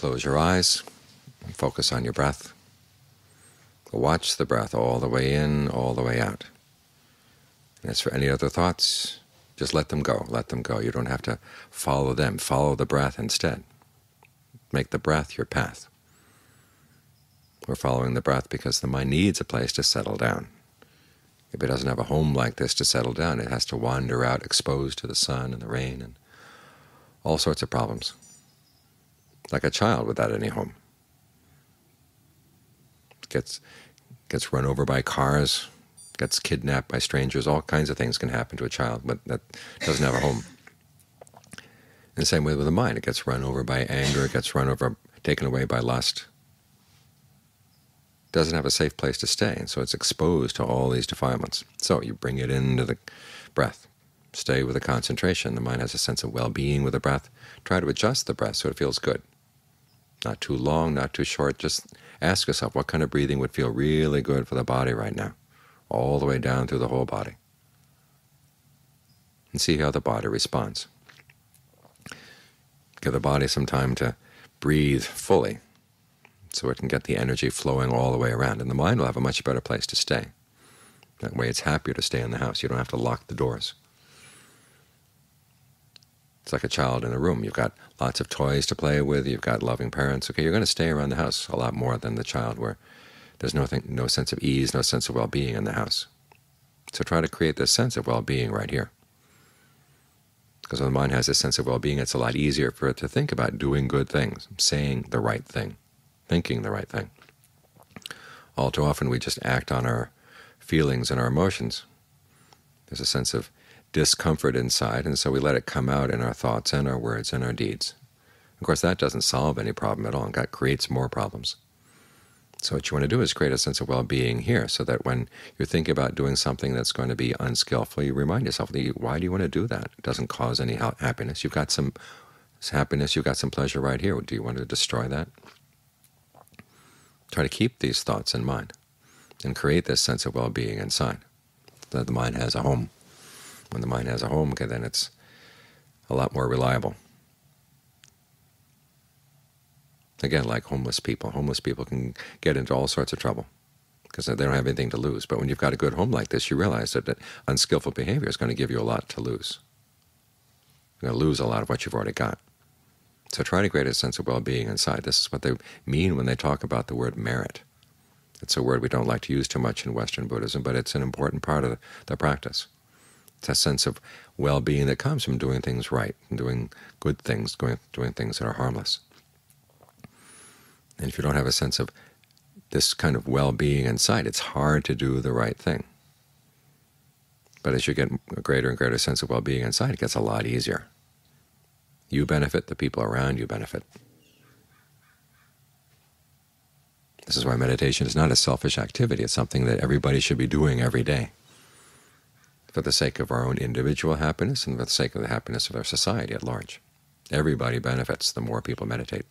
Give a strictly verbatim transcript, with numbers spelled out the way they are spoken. Close your eyes and focus on your breath. Watch the breath all the way in, all the way out. And as for any other thoughts, just let them go, let them go. You don't have to follow them. Follow the breath instead. Make the breath your path. We're following the breath because the mind needs a place to settle down. If it doesn't have a home like this to settle down, it has to wander out exposed to the sun and the rain and all sorts of problems, like a child without any home. Gets, gets run over by cars, gets kidnapped by strangers. All kinds of things can happen to a child, but that doesn't have a home. And the same way with the mind. It gets run over by anger, it gets run over, taken away by lust. It doesn't have a safe place to stay, and so it's exposed to all these defilements. So you bring it into the breath. Stay with the concentration. The mind has a sense of well-being with the breath. Try to adjust the breath so it feels good. Not too long, not too short. Just ask yourself what kind of breathing would feel really good for the body right now, all the way down through the whole body, and see how the body responds. Give the body some time to breathe fully so it can get the energy flowing all the way around, and the mind will have a much better place to stay. That way it's happier to stay in the house. You don't have to lock the doors. It's like a child in a room. You've got lots of toys to play with, you've got loving parents. Okay, you're going to stay around the house a lot more than the child where there's nothing, no sense of ease, no sense of well-being in the house. So try to create this sense of well-being right here. Because when the mind has this sense of well-being, it's a lot easier for it to think about doing good things, saying the right thing, thinking the right thing. All too often we just act on our feelings and our emotions. There's a sense of discomfort inside, and so we let it come out in our thoughts and our words and our deeds. Of course, that doesn't solve any problem at all. In fact, that creates more problems. So what you want to do is create a sense of well-being here, so that when you're thinking about doing something that's going to be unskillful, you remind yourself, why do you want to do that? It doesn't cause any happiness. You've got some happiness, you've got some pleasure right here. Do you want to destroy that? Try to keep these thoughts in mind and create this sense of well-being inside, so that the mind has a home. When the mind has a home, okay, then it's a lot more reliable. Again, like homeless people. Homeless people can get into all sorts of trouble because they don't have anything to lose. But when you've got a good home like this, you realize that, that unskillful behavior is going to give you a lot to lose. You're going to lose a lot of what you've already got. So try to create a sense of well-being inside. This is what they mean when they talk about the word merit. It's a word we don't like to use too much in Western Buddhism, but it's an important part of the, the practice. It's a sense of well-being that comes from doing things right, and doing good things, going, doing things that are harmless. And if you don't have a sense of this kind of well-being inside, it's hard to do the right thing. But as you get a greater and greater sense of well-being inside, it gets a lot easier. You benefit, the people around you benefit. This is why meditation is not a selfish activity. It's something that everybody should be doing every day, for the sake of our own individual happiness and for the sake of the happiness of our society at large. Everybody benefits the more people meditate.